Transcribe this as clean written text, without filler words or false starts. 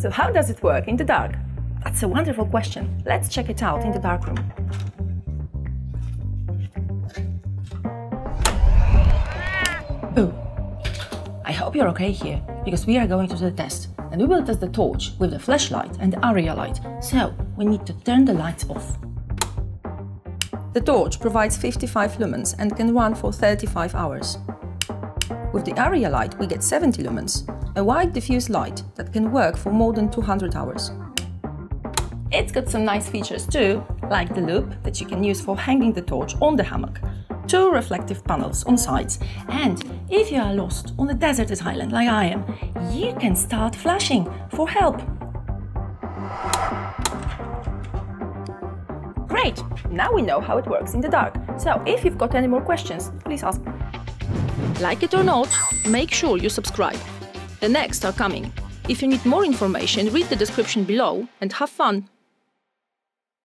So how does it work in the dark? That's a wonderful question. Let's check it out in the dark room. Boo! I hope you're okay here, because we are going to do the test, and we will test the torch with the flashlight and the area light, so we need to turn the lights off. The torch provides 55 lumens and can run for 35 hours. With the area light we get 70 lumens, a wide diffuse light that can work for more than 200 hours. It's got some nice features too, like the loop that you can use for hanging the torch on the hammock, two reflective panels on sides, and if you are lost on a deserted island like I am, you can start flashing for help. Great! Now we know how it works in the dark, so if you've got any more questions, please ask. Like it or not, make sure you subscribe. The next are coming. If you need more information, read the description below and have fun!